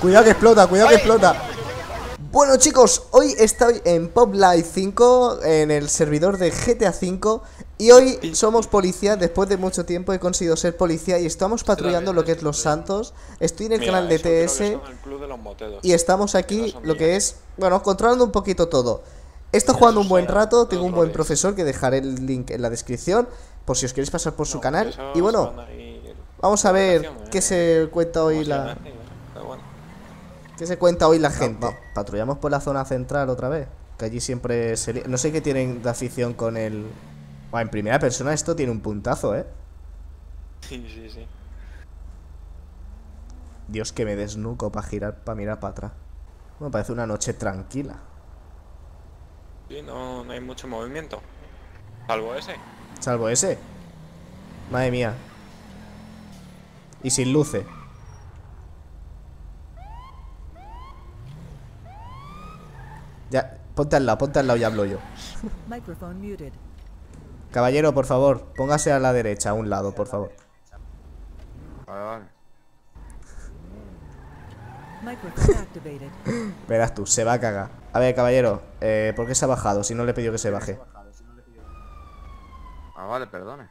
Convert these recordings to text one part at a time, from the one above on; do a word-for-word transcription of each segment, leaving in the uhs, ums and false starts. Cuidado que explota, cuidado que explota. Bueno chicos, hoy estoy en Pop live cinco, en el servidor de G T A cinco. Y hoy somos policía, después de mucho tiempo he conseguido ser policía y estamos patrullando lo que es Los Santos. Estoy en el Mira, canal de T S y estamos aquí, lo que es, bueno, controlando un poquito todo. He estado jugando un buen rato, tengo un buen profesor que dejaré el link en la descripción por si os queréis pasar por su canal. Y bueno, vamos a ver qué se cuenta hoy la... ¿Qué se cuenta hoy la gente? No, no. Patrullamos por la zona central otra vez, que allí siempre se... No sé qué tienen de afición con el... Bueno, en primera persona esto tiene un puntazo, ¿eh? Sí, sí, sí. Dios, que me desnuco para girar, para mirar para atrás. Bueno, parece una noche tranquila. Sí, no, no hay mucho movimiento. Salvo ese. Salvo ese. Madre mía. Y sin luces. Ya, ponte al lado, ponte al lado y hablo yo. Caballero, por favor, póngase a la derecha, a un lado, por favor. Verás tú, se va a cagar. A ver, caballero, eh, ¿por qué se ha bajado? Si no le he pedido que se baje. Ah, vale, perdone.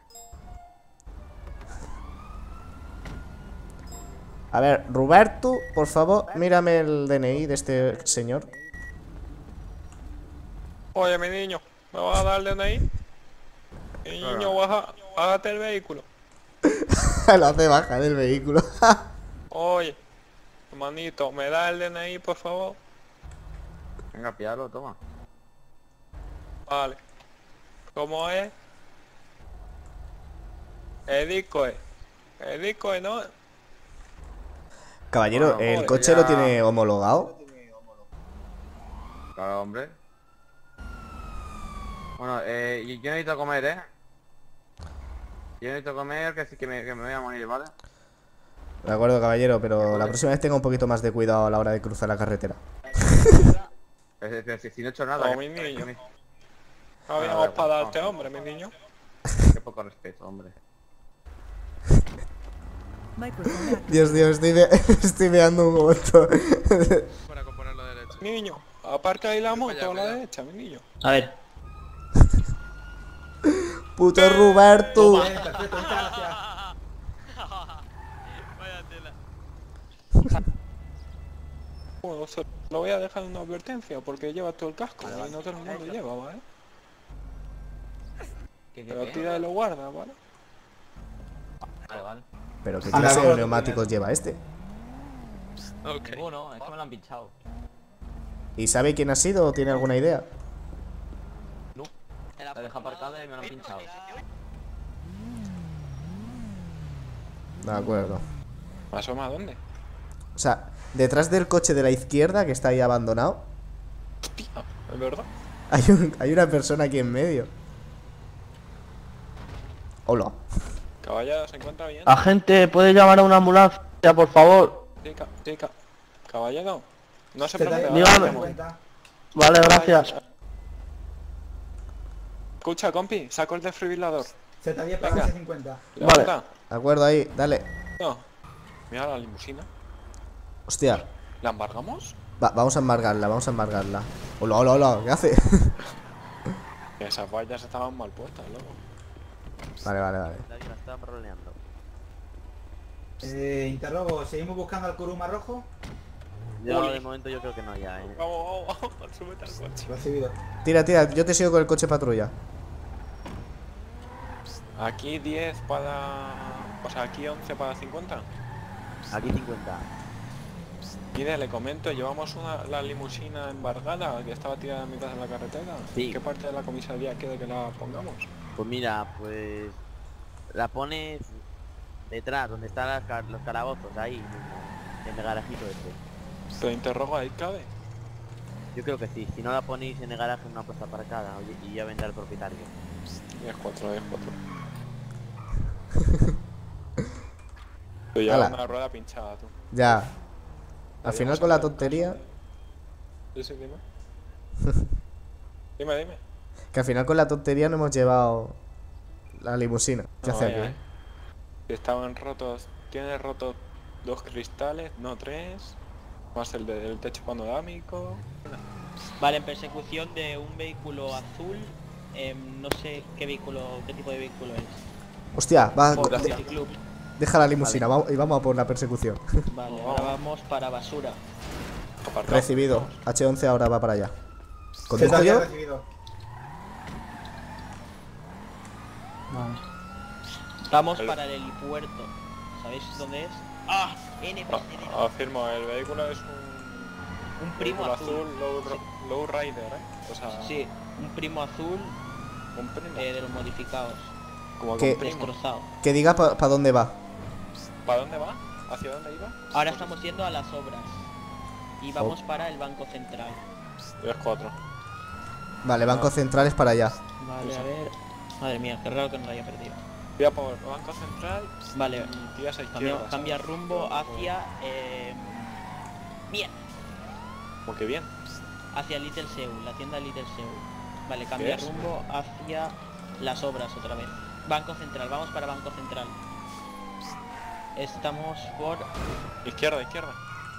A ver, Roberto, por favor, mírame el D N I de este señor. Oye, mi niño, ¿me vas a dar el D N I? Mi niño, baja, bájate el vehículo. Lo hace bajar el vehículo. Oye, hermanito, ¿me das el D N I, por favor? Venga, píalo, toma. Vale. ¿Cómo es? El disco es. El disco es, ¿no? Caballero, bueno, ¿el coche ya... lo tiene homologado? Claro, hombre. Bueno, eh, yo necesito comer, ¿eh? Yo necesito comer, que así que me, que me voy a morir, ¿vale? De acuerdo, caballero, pero la próxima vez tenga un poquito más de cuidado a la hora de cruzar la carretera. Pero, pero si, si no he hecho nada... No, mi niño. No venimos para darte, hombre, mi niño. Qué poco respeto, hombre. Dios, Dios, estoy, estoy meando un momento. Para componerlo a la derecha. Niño, aparca ahí la moto a la derecha, mi niño. A ver. Puto Roberto. Perfecto, gracias. Vaya tela. Bueno, lo voy a dejar una advertencia porque lleva todo el casco, ¿vale? No te lo mundo lleva, ¿vale? Pero tira de lo guarda, ¿vale? Vale, vale. Pero qué clase de neumáticos lleva este. Ninguno, es que me lo han pinchado. ¿Y sabe quién ha sido o tiene alguna idea? La deja aparcada y me la han pinchado. De acuerdo. ¿Me asoma a dónde? O sea, detrás del coche de la izquierda que está ahí abandonado. ¿Es verdad? Hay, un, hay una persona aquí en medio. Hola. Caballero, ¿se encuentra bien? Agente, ¿puede llamar a una ambulancia, por favor? Sí, ca sí ca caballero. No se preocupe. Dígame. Vale, gracias. Escucha, compi, saco el desfibrilador. Se te había pagado cincuenta. Vale. De acuerdo, ahí, dale. No. Mira la limusina. Hostia. ¿La embargamos? Va, vamos a embargarla, vamos a embargarla. Hola, hola, hola, ¿qué hace? Esas vallas estaban mal puestas, loco. Vale, vale, vale. Nadie la estaba paroleando. Eh, interrogo, ¿seguimos buscando al Kuruma rojo? Yo de momento yo creo que no ya, eh. Vamos, vamos, vamos, súbete al coche. Recibido. Tira, tira, yo te sigo con el coche patrulla. Aquí diez para... O sea, aquí once para cincuenta. Aquí cincuenta. Mire, le comento, llevamos una, la limusina embargada que estaba tirada a mitad de la carretera. Sí. ¿Qué parte de la comisaría quiere que la pongamos? Pues mira, pues... La pones... Detrás, donde están las car los calabozos, ahí. En el garajito este. ¿Te interrogo ahí, cabe? Yo creo que sí, si no la ponéis en el garaje en una plaza aparcada y ya vendrá el propietario. diez cuatro, diez cuatro. Tú ya con una rueda pinchada, tú. Ya. Al final con la tontería... Sí, sí, dime. Dime, dime. Que al final con la tontería no hemos llevado la limusina. ¿Qué hace aquí? Estaban rotos... Tiene rotos dos cristales, no tres... más el del techo panorámico. Vale, en persecución de un vehículo azul, eh, no sé qué vehículo, qué tipo de vehículo es. Hostia, va. Puticlub. Deja la limusina, vale. va, y vamos a por la persecución. Vale, ahora vamos para basura. Recibido, H once ahora va para allá. ¿Conduzco yo? Vamos. Vamos para el helipuerto. ¿Sabéis dónde es? ¡Ah! N P C D F R. Afirmo, el vehículo es un... Un primo azul. azul low, sí. low rider, ¿eh? O sea... Sí, un primo azul... Un primo. Eh, de los modificados. Como que... Destrozado. Que diga para pa dónde va. ¿Para dónde va? ¿Hacia dónde iba? Ahora estamos yendo a las obras. Y vamos oh. para el Banco Central. tres cuatro. Vale, Banco ah. Central es para allá. Vale, a ver... Madre mía, qué raro que no lo haya perdido. Voy a por Banco Central. Vale, cambia, cambia rumbo hacia... Eh, bien. ¿Por qué bien? Hacia Little Seoul, la tienda Little Seoul. Vale, cambia rumbo hacia las obras otra vez. Banco Central, vamos para Banco Central. Estamos por... Izquierda, izquierda.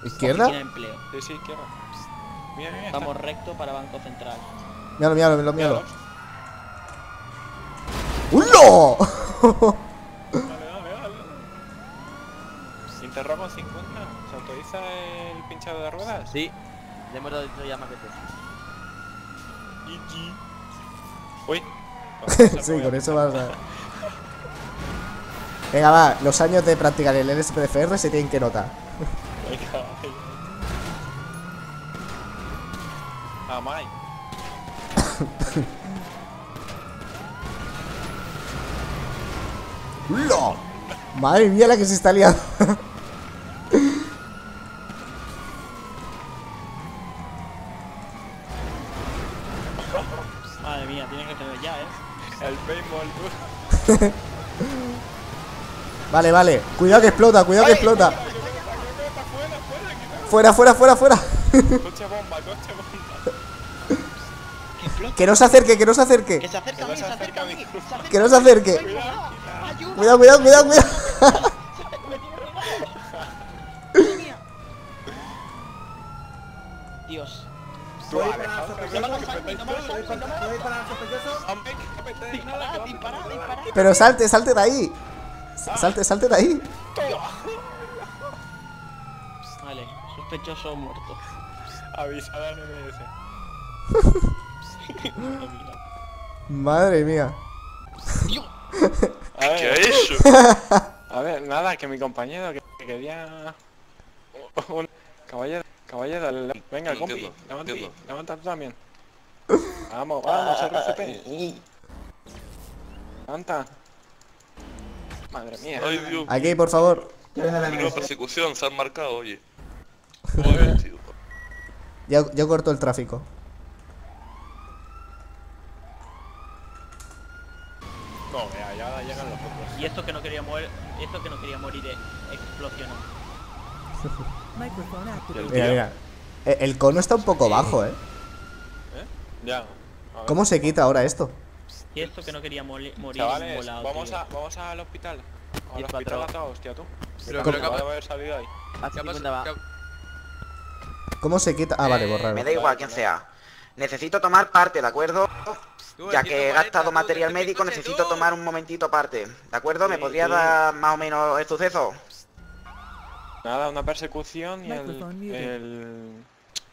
¿Izquierda? Oficina de empleo. Sí, sí, izquierda. Mira, mira, vamos está. recto para Banco Central. Míralo, míralo, míralo. ¡Ulo! Vale, vale, vale. Interrobo cincuenta. ¿Se autoriza el pinchado de ruedas? Sí. Le hemos dado ya más veces. Uy. Sí, con eso vas a... Venga, va. Los años de practicar el N S P D F R se tienen que notar. Venga, ah, Mai. ¡No! Madre mía la que se está liando. Madre mía, tiene que tener ya, ¿eh? El paintball. Vale, vale. Cuidado que explota, cuidado que explota. Fuera, fuera, fuera, fuera. Coche bomba, coche bomba. Que no se acerque, que no se acerque. Que se acerque, que se acerque. Que no se acerque. Cuidado, cuidado, cuidado, cuidado. Dios. No voy para sospechoso. Pero salte, salte de ahí. Salte, salte de ahí. Vale, sospechoso muerto. Avisado al N M S. Madre mía. A ver, ¿qué es eso? A ver, nada, que mi compañero que, que quería un caballero, caballero, le... venga, sí, compi, levanta, levanta tú también. Vamos, vamos, R C P. Levanta. Madre mía. Ay, aquí, por favor. Una persecución, se han marcado, oye. Ya, ya corto el tráfico. No, ya, ya llegan los otros. Y esto que no quería morir, esto que no quería morir explosionó. Mira, mira. El, el cono está un poco sí. bajo, ¿eh? ¿Eh? Ya. ¿Cómo se quita ahora esto? Y esto que no quería morir. Chavales, volado, vamos, a, vamos al hospital. Al hospital atado, hostia, tú. Pero creo que va a haber salido ahí. ¿Cómo se quita? Ah, vale, borrar. Eh, me da igual quién sea. Necesito tomar parte, ¿de acuerdo? Ya que he gastado material médico, necesito tomar un momentito aparte. ¿De acuerdo? ¿Me podría dar más o menos el suceso? Nada, una persecución y el... El,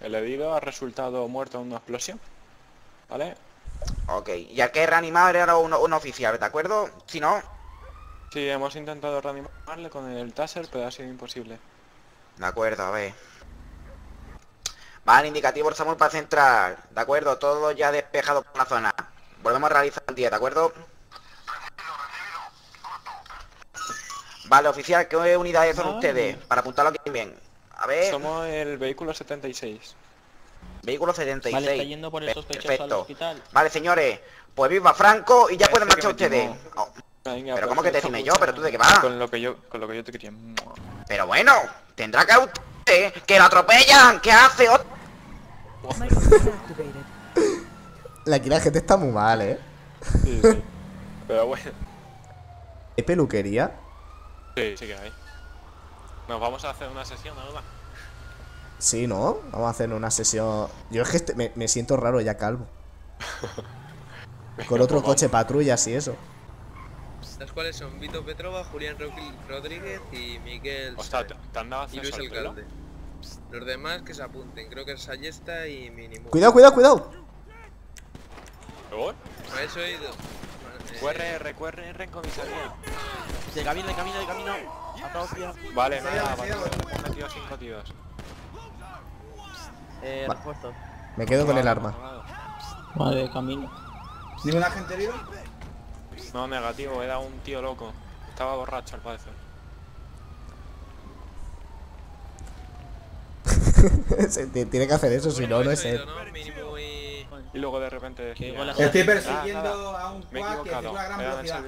el herido ha resultado muerto en una explosión. ¿Vale? Ok, ya que reanimar era un, un oficial, ¿de acuerdo? Si no... Sí, hemos intentado reanimarle con el taser, pero ha sido imposible. De acuerdo, a ver... Vale, indicativo estamos para centrar. De acuerdo, todo ya despejado por la zona. Volvemos a realizar el día, ¿de acuerdo? Vale, oficial, ¿qué unidades son vale. ustedes? Para apuntarlo aquí bien. A ver... Somos el vehículo setenta y seis. Vehículo setenta y seis. Vale, está yendo por el sospechoso Perfecto. al hospital. Vale, señores, pues viva Franco y ya pueden marchar ustedes. Oh. Venga, pero ¿cómo que te decime yo? ¿Pero tú de qué vas? Con lo que yo, con lo que yo te quería. Pero bueno, tendrá que... ¡Que lo atropellan! ¿Qué hace? Oh. La aquí la gente está muy mal, ¿eh? Sí, sí. Pero bueno. ¿Es peluquería? Sí, sí que hay. Nos vamos a hacer una sesión, ¿no? Sí, ¿no? Vamos a hacer una sesión. Yo es que este, me, me siento raro ya calvo. Con otro coche patrulla, sí, eso. Las cuales son Vito Petrova, Julián Rodríguez y Miguel. O sea, te han dado acceso al pelo. Los demás que se apunten, creo que es Allesta y Mínimo. Cuidado, cuidado, cuidado. ¿Me habéis oído? Q R R, Q R R en comisaría. De camino, de camino, de camino. Vale, nada, vale. Hemos metido cinco tíos. Eh, refuerzo. Me quedo con el arma. Vale, de camino. ¿Ninguna gente herido? No, negativo, era un tío loco. Estaba borracho al parecer. Tiene que hacer eso, si no, no es él. Y luego de repente... Estoy persiguiendo a un cuac que tiene una gran velocidad.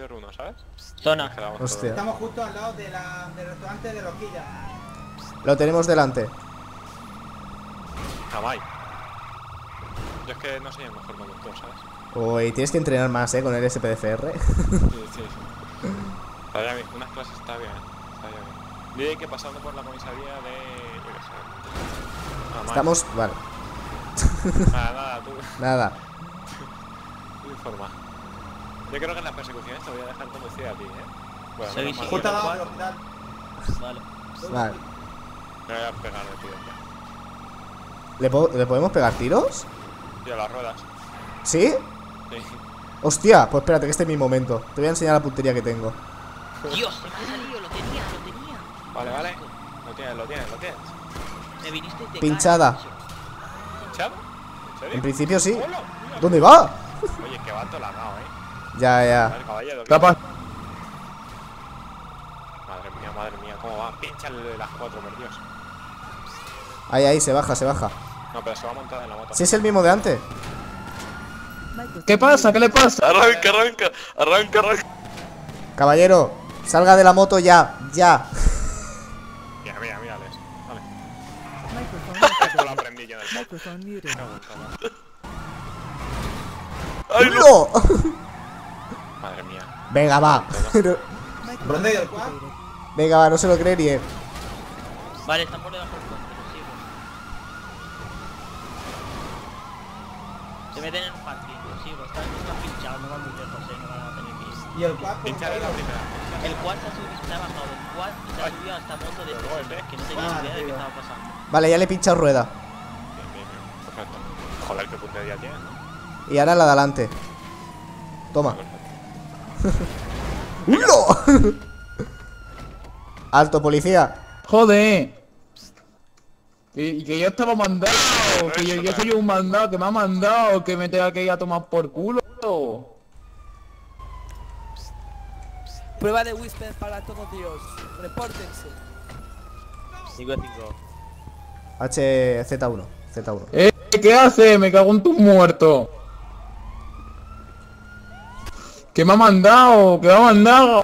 Zona. Estamos justo al lado del restaurante de Loquilla. Lo tenemos delante. Jamai. Yo es que no soy el mejor conductor, ¿sabes? Uy, tienes que entrenar más, eh, con el N S P D F R. Sí, sí, sí. Está bien, unas clases está bien, está bien. Diré que pasando por la comisaría de... Estamos... vale. Nada, nada, tú. Nada. Tú informa. Yo creo que en las persecuciones te voy a dejar conducir a ti, eh. Bueno, sí, no, justo al lado del hospital. Vale. Vale. Me voy a pegar el tiro ya. ¿Le, po ¿Le podemos pegar tiros? Sí, a las ruedas. ¿Sí? Sí. Hostia, pues espérate que este es mi momento. Te voy a enseñar la puntería que tengo. Dios, se me ha salido, lo tenía, lo tenía. Vale, vale. Lo tienes, lo tienes, lo tienes. Me viniste y te pinchada. ¿Pinchado? ¿En serio? En principio sí. Hola, mira, ¿dónde mira. Va? Oye, que va atolanado, eh. Ya, ya. Tapa. Madre mía, madre mía, cómo va. Pínchale de las cuatro, por Dios. Ahí, ahí, se baja, se baja. No, pero se va a montar en la moto. Si es el mismo de antes. ¿Qué pasa? ¿Qué le pasa? Arranca, arranca, arranca, arranca. Caballero, salga de la moto ya, ya. Mira, mira, mira, Alex. Vale. Esto lo aprendí yo del pop. ¡Ay, no! Madre mía. Venga, va. Venga, va, no se lo cree ni él. Vale, están por debajo. Se meten en un parking. Y el cual se ha subido, se ha bajado del cual y se ha subido hasta moto de tres, que no tenía idea de qué estaba pasando. Vale, ya le he pinchado rueda. Bien, bien, bien. Perfecto. Joder, qué puntería tiene, ¿no? Y ahora la de adelante. Toma. ¡No! Alto, policía. Joder. Y que yo estaba mandado, que yo, yo soy un mandado, que me ha mandado, que me tenga que ir a tomar por culo. Prueba de Whisper para todos Dios. Repórtense. cinco a cinco. H Z uno. Z uno. Eh, ¿qué hace? Me cago en tu muerto. Que me ha mandado, que me ha mandado.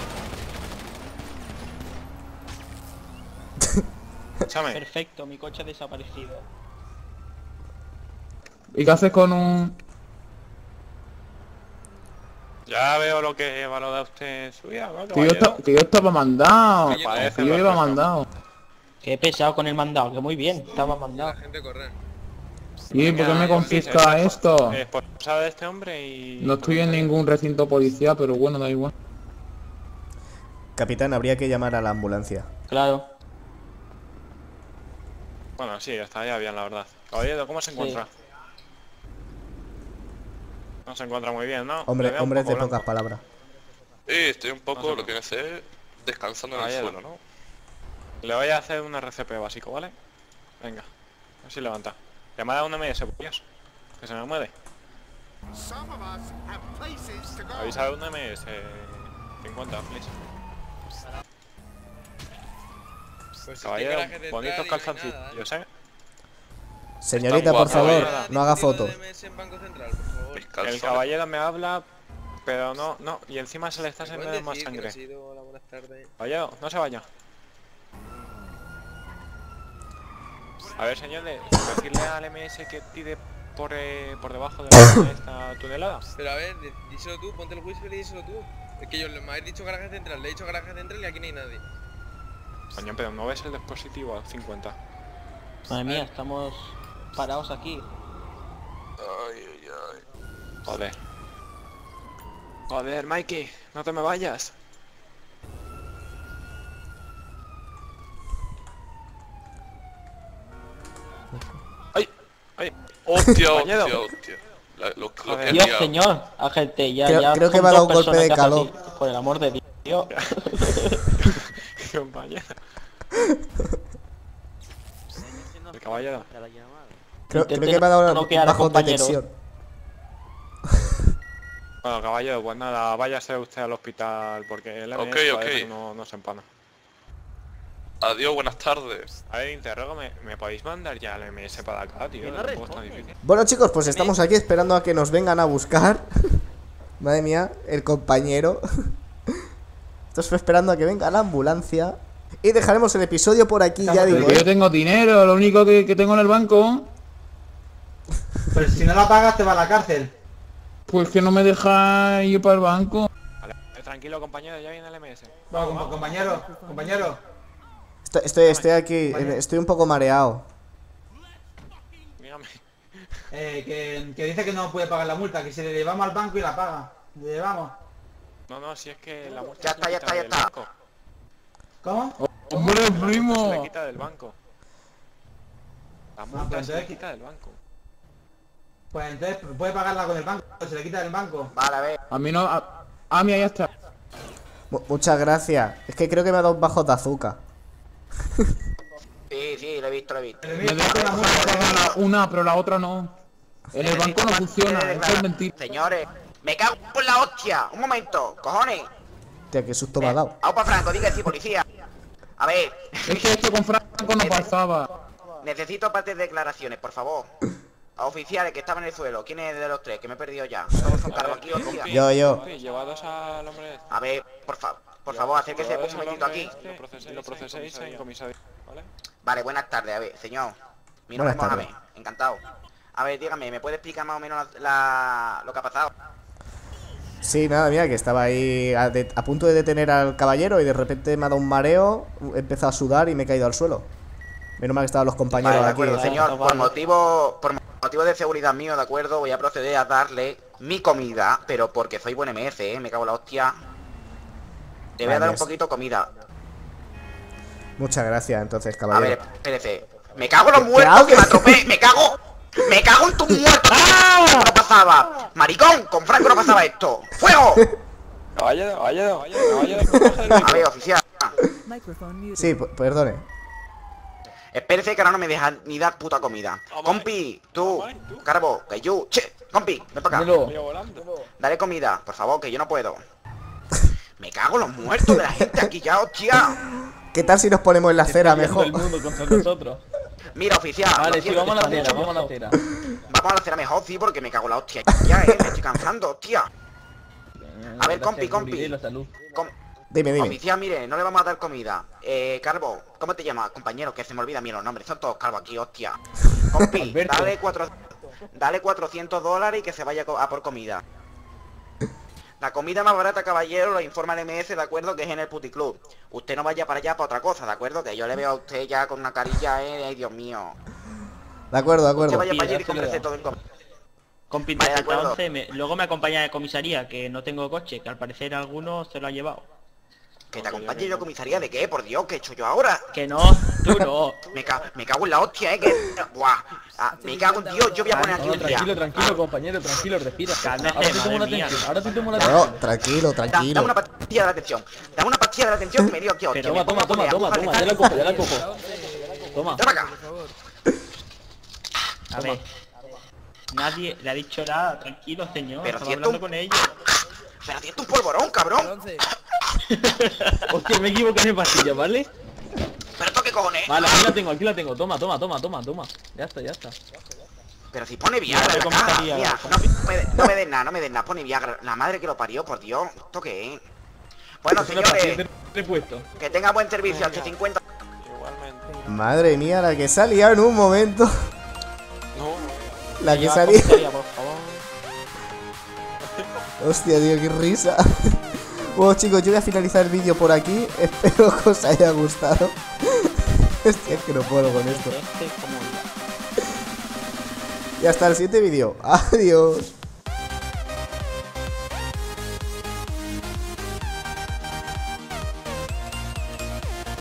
Escúchame. Perfecto, mi coche ha desaparecido. ¿Y qué haces con un...? Ya veo lo que valora usted en su vida, ¿no? Que yo estaba mandado, que yo iba mandado. Que he pesado con el mandado, que muy bien, estaba mandado. ¿Y por qué me confisca esto? ¿Sabe de este hombre y...? No estoy en ningún recinto policial, pero bueno, da igual. Capitán, habría que llamar a la ambulancia. Claro. Bueno, sí, hasta allá bien, la verdad. Caballero, ¿cómo se encuentra? Sí. No se encuentra muy bien, ¿no? Hombre, hombre es de pocas palabras. Sí, estoy un poco, no, lo que voy a hacer, descansando en el suelo, ¿no? Le voy a hacer un R C P básico, ¿vale? Venga, a ver si levanta. Llamada a una media segundos, que se me mueve. Avisa a una media cincuenta, please. Pues caballero, si bonitos calzoncillos, ¿eh? Señorita, por favor, no haga foto. El caballero me habla, pero no, no, y encima se le está saliendo más sangre. Caballero, no se vaya. A ver, señores, decirle al M S que tire por, eh, por debajo de la, esta tunelada. Pero a ver, díselo tú, ponte el whisper y díselo tú. Es que yo me habéis dicho garaje central, le he dicho garaje central y aquí no hay nadie. Coño, pero no ves el dispositivo al cincuenta. Madre mía, estamos parados aquí. Ay, ay, ay. Joder. Joder, Maiki, no te me vayas. ¡Ay! ¡Ay! ¡Hostia, hostia, hostia! La, lo, lo que Dios, señor, agente, ya, creo, ya... Creo que me ha dado un golpe de calor. Así, por el amor de Dios. Compañera. Caballero. Creo, creo que me ha dado no una bajo detección. Bueno, caballero, pues nada, váyase usted al hospital porque el M S okay, okay. no, no se empana. Adiós, buenas tardes. A ver, interrogo, ¿me, ¿me podéis mandar ya al M S para acá, tío? No tan bueno, chicos, pues estamos aquí esperando a que nos vengan a buscar. Madre mía, el compañero. Estoy esperando a que venga la ambulancia. Y dejaremos el episodio por aquí, ya digo. Yo tengo dinero, lo único que, que tengo en el banco. Pero si no la pagas te va a la cárcel. Pues que no me deja ir para el banco. Vale, tranquilo compañero, ya viene el M S. Vamos, vamos, vamos. Compañero, compañero. Estoy, estoy, estoy aquí, compañero. Estoy un poco mareado. Mírame. Eh, que, que dice que no puede pagar la multa, que si le llevamos al banco y la paga. Le llevamos. No, no, si es que la multa... Ya está, ya está, ya está. ¿Cómo? ¡Hombre, primo! Se le quita del banco. La multa ah, pues se le quita del banco. Pues entonces puede pagarla con el banco, se le quita del banco. Vale, a ver. A mí no... A, a mí ahí está. M Muchas gracias. Es que creo que me ha dado un bajo de azúcar. Sí, sí, lo he visto, lo he visto. Me dejo la multa una, pero la otra no. En el banco no funciona, eso es mentira. Señores, me cago en la hostia. Un momento, cojones. Hostia, qué susto me ha dado. ¡Aupa, Franco! Diga sí, policía. A ver. Es que esto con Franco no pasaba. Necesito partes de declaraciones, por favor. A oficiales que estaban en el suelo. ¿Quién es de los tres? Que me he perdido ya. Somos un cargo aquí, hostia. Yo, yo. Llevados al hombre. A ver, por favor, por favor, acérquese un momentito aquí. Lo proceséis en comisaría, ¿vale? Vale, buenas tardes, a ver, señor. Mi nombre es Mohamed, encantado. A ver, dígame, ¿me puede explicar más o menos la, la, lo que ha pasado? Sí, nada, mira, que estaba ahí a, de, a punto de detener al caballero y de repente me ha dado un mareo, he empezado a sudar y me he caído al suelo. Menos mal que estaban los compañeros vale, de acuerdo, aquí. Señor, por motivo, por motivo de seguridad mío, de acuerdo, voy a proceder a darle mi comida, pero porque soy buen M S, ¿eh? Me cago en la hostia. Te voy a dar un poquito de comida. Muchas gracias, entonces, caballero. A ver, espérese. ¡Me cago en los muertos que me atropé! ¡Me cago! ¡Me cago en tu muerto! ¡Ah! ¡No pasaba! ¡Maricón! ¡Con Franco no pasaba esto! ¡Fuego! ¡Caballero, caballero, caballero! A ver, oficial. Sí, perdone. Espérese que ahora no me dejan ni dar puta comida. Oh, compi, tú, oh, Carbo, que yo... Che, compi, ven para acá. Dale comida, por favor, que yo no puedo. Me cago en los muertos de la gente aquí ya, hostia. ¿Qué tal si nos ponemos en la acera mejor? El mundo contra nosotros. Mira, oficial. Vale, sí, vamos a la acera, vamos a la acera. Vamos a la acera mejor, sí, porque me cago en la hostia. Ya, eh, me estoy cansando, hostia. A ver, compi, compi. Com dime, dime. Oficial, mire, no le vamos a dar comida. Eh, Carbo, ¿cómo te llamas, compañero? Que se me olvida a mí los nombres. Son todos Carbo aquí, hostia. Compi, dale, cuatro, dale cuatrocientos dólares y que se vaya a por comida. La comida más barata, caballero, lo informa el M S, ¿de acuerdo? Que es en el Puticlub. Usted no vaya para allá para otra cosa, ¿de acuerdo? Que yo le veo a usted ya con una carilla, eh, ay, Dios mío. De acuerdo, de acuerdo. Usted vaya para allá y cómprese todo el comida. Compi, vale, de acuerdo. Me, luego me acompaña de comisaría, que no tengo coche, que al parecer alguno se lo ha llevado. ¿Que te acompañe yo a comisaría de qué? Por Dios, ¿qué he hecho yo ahora? Que no, tú no. me, ca me cago en la hostia, eh, que... Buah. Ah, me cago en Dios, yo voy a poner aquí no, un tranquilo, día. Tranquilo, compañero, tranquilo, respira. Cálmate, ahora sí tomo la atención, ahora sí tomo la atención. No, tranquilo, tranquilo. Da, dame una pastilla de la atención. Dame una pastilla de la atención que me dio aquí, hostia. Pero toma, toma, toma, toma, ya la cojo, ya la cojo. Toma. Toma acá. A ver. Nadie le ha dicho nada, tranquilo, señor. Pero si hablando con ellos. Pero si es un polvorón, cabrón. Hostia, me equivoqué de pastilla, ¿vale? Pero esto qué cojones. Vale, aquí la tengo, aquí la tengo. Toma, toma, toma, toma, toma. Ya está, ya está. Pero si pone Viagra, mira, mira, no, me de, no me den nada, no me den nada, pone Viagra. La madre que lo parió, por Dios, esto qué es. Bueno, señores, que tenga buen servicio, ocho cincuenta. Igualmente. Madre mía, la que salía en un momento. No, la que salía. Hostia, tío, qué risa. Bueno, chicos, yo voy a finalizar el vídeo por aquí. Espero que os haya gustado. Hostia, es que no puedo con esto. Y hasta el siguiente vídeo. Adiós.